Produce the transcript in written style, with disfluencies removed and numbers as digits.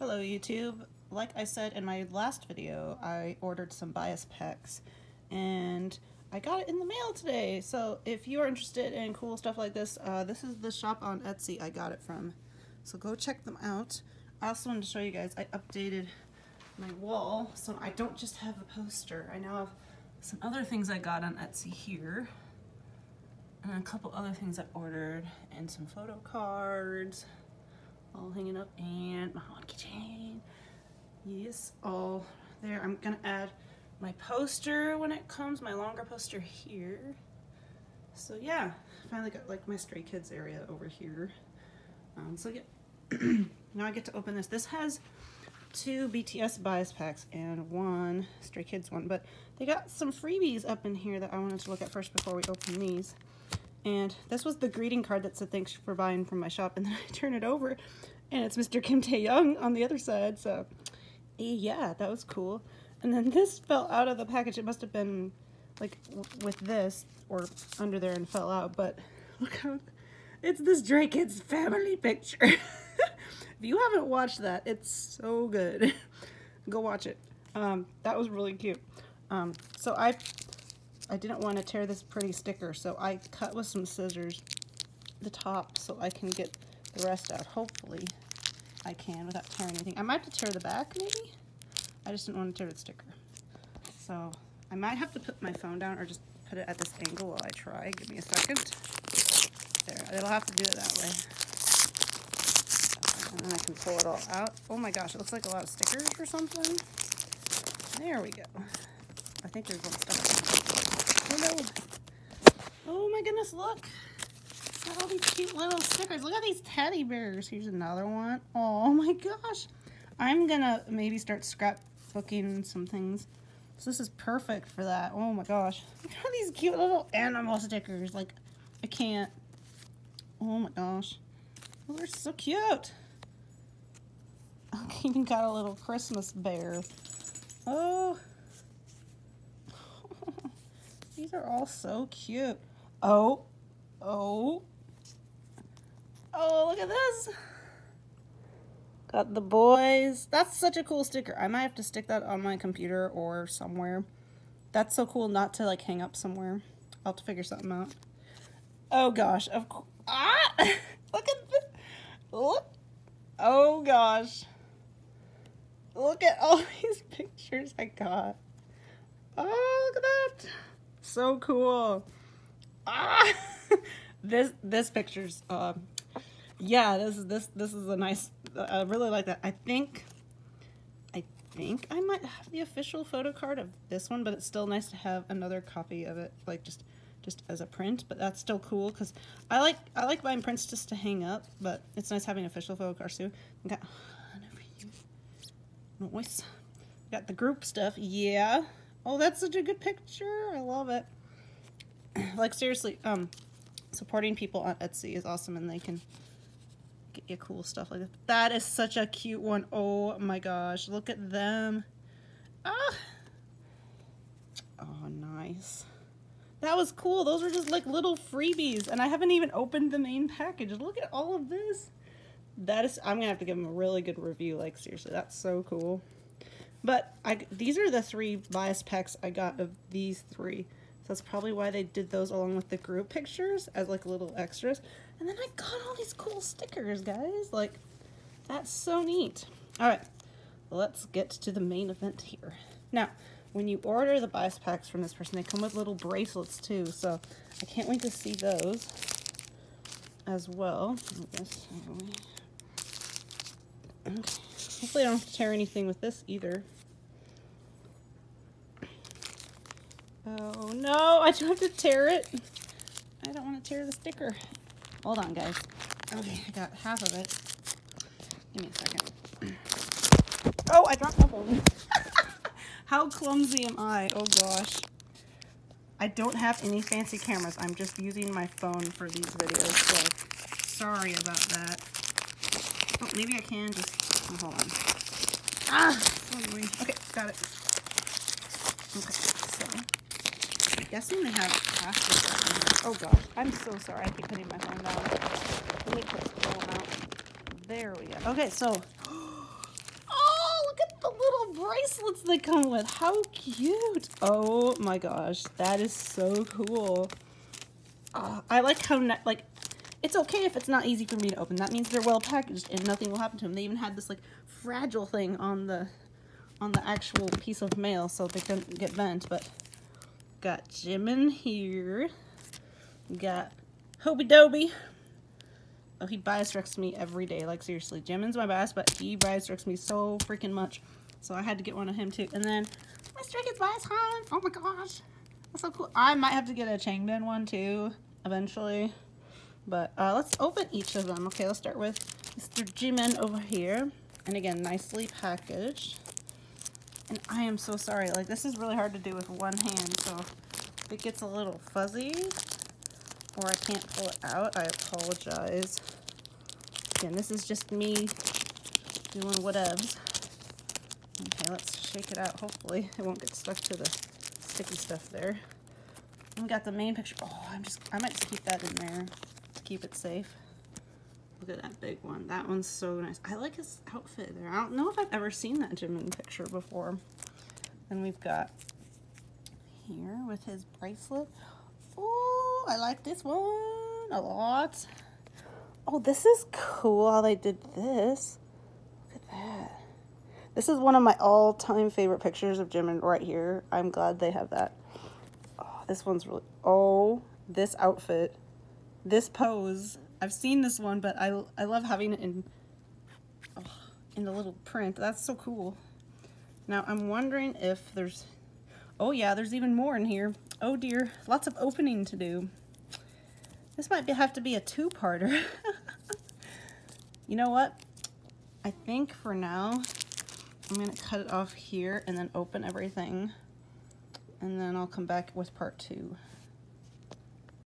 Hello YouTube. Like I said in my last video, I ordered some bias packs and I got it in the mail today. So if you are interested in cool stuff like this, this is the shop on Etsy I got it from. So go check them out. I also wanted to show you guys, I updated my wall so I don't just have a poster. I now have some other things I got on Etsy here and a couple other things I ordered and some photo cards. All hanging up and my keychain. Yes, all there. I'm gonna add my poster when it comes, my longer poster here. So yeah, finally got like my Stray Kids area over here. So yeah, now I get to open this. This has two BTS bias packs and one Stray Kids one, but they got some freebies up in here that I wanted to look at first before we open these. And this was the greeting card that said thanks for buying from my shop, and then I turn it over and it's Mr. Kim Taeyong on the other side, so yeah, that was cool. And then this fell out of the package. It must have been like with this or under there and fell out, but look how it's this Stray Kids family picture. If you haven't watched that, it's so good. Go watch it. That was really cute. So I didn't want to tear this pretty sticker, so I cut with some scissors the top so I can get the rest out. Hopefully I can without tearing anything. I might have to tear the back maybe? I just didn't want to tear the sticker. So I might have to put my phone down or just put it at this angle while I try. Give me a second. There, it'll have to do it that way. And then I can pull it all out. Oh my gosh, it looks like a lot of stickers or something. There we go. I think there's one stuck. Oh no. Oh my goodness, look. Look at all these cute little stickers. Look at these teddy bears. Here's another one. Oh my gosh. I'm gonna maybe start scrapbooking some things. So this is perfect for that. Oh my gosh. Look at all these cute little animal stickers. Like, I can't. Oh my gosh. Oh, they're so cute. I even got a little Christmas bear. Oh. These are all so cute. Oh, oh, oh, look at this. Got the boys. That's such a cool sticker. I might have to stick that on my computer or somewhere. That's so cool not to like hang up somewhere. I'll have to figure something out. Oh gosh, of course. Ah, look at this. Look. Oh gosh. Look at all these pictures I got. Oh, look at that. So cool. Ah, this picture's yeah, this is a nice, I really like that. I think I might have the official photo card of this one, but it's still nice to have another copy of it, like just as a print. But that's still cool because I like buying prints just to hang up, but it's nice having official photo cards too. We got noise, we got the group stuff. Yeah. Oh, that's such a good picture. I love it. Like, seriously, supporting people on Etsy is awesome, and they can get you cool stuff like that. That is such a cute one. Oh, my gosh. Look at them. Ah! Oh, nice. That was cool. Those are just, like, little freebies, and I haven't even opened the main package. Look at all of this. That is, I'm going to have to give them a really good review. Like, seriously, that's so cool. But these are the three bias packs I got of these three. So that's probably why they did those along with the group pictures as like little extras. And then I got all these cool stickers, guys. Like, that's so neat. All right, let's get to the main event here. Now, when you order the bias packs from this person, they come with little bracelets too. So I can't wait to see those as well. I guess, okay. Hopefully I don't have to tear anything with this either. Oh no, I do have to tear it. I don't want to tear the sticker. Hold on, guys. Okay, I got half of it. Give me a second. Oh, I dropped my phone. How clumsy am I? Oh gosh. I don't have any fancy cameras. I'm just using my phone for these videos, so sorry about that. Oh, maybe I can just... Oh, hold on. Ah! Okay, got it. Okay, so I'm guessing they have half of that. Oh gosh, I'm so sorry. I keep putting my phone down. Let me put the phone out. There we go. Okay, so bracelets they come with. How cute. Oh my gosh, that is so cool. I like how like it's okay if it's not easy for me to open. That means they're well packaged and nothing will happen to them. They even had this like fragile thing on the actual piece of mail so they couldn't get bent. But got Jimin here. Got Hobie Dobie. Oh, he bias-directs me every day. Like, seriously, Jimin's my bias, but he bias-directs me so freaking much. So I had to get one of him, too. And then my Stray Kids bias hunt. Oh, my gosh. That's so cool. I might have to get a Changbin one, too, eventually. But let's open each of them. Okay, let's start with Mr. Jimin over here. And, again, nicely packaged. And I am so sorry. Like, this is really hard to do with one hand. So if it gets a little fuzzy or I can't pull it out, I apologize. Again, this is just me doing whatevs. Okay, let's shake it out. Hopefully it won't get stuck to the sticky stuff there. We got the main picture. Oh, I might just keep that in there to keep it safe. Look at that big one. That one's so nice. I like his outfit there. I don't know if I've ever seen that Jimin picture before. Then we've got here with his bracelet. Oh, I like this one a lot. Oh, this is cool how they did this. Look at that. This is one of my all-time favorite pictures of Jimin right here. I'm glad they have that. Oh, this one's really... Oh, this outfit. This pose. I've seen this one, but I love having it in the little print. That's so cool. Now, I'm wondering if there's... Oh, yeah, there's even more in here. Oh, dear. Lots of opening to do. This might have to be a two-parter. You know what? I think for now, I'm going to cut it off here and then open everything. And then I'll come back with part 2.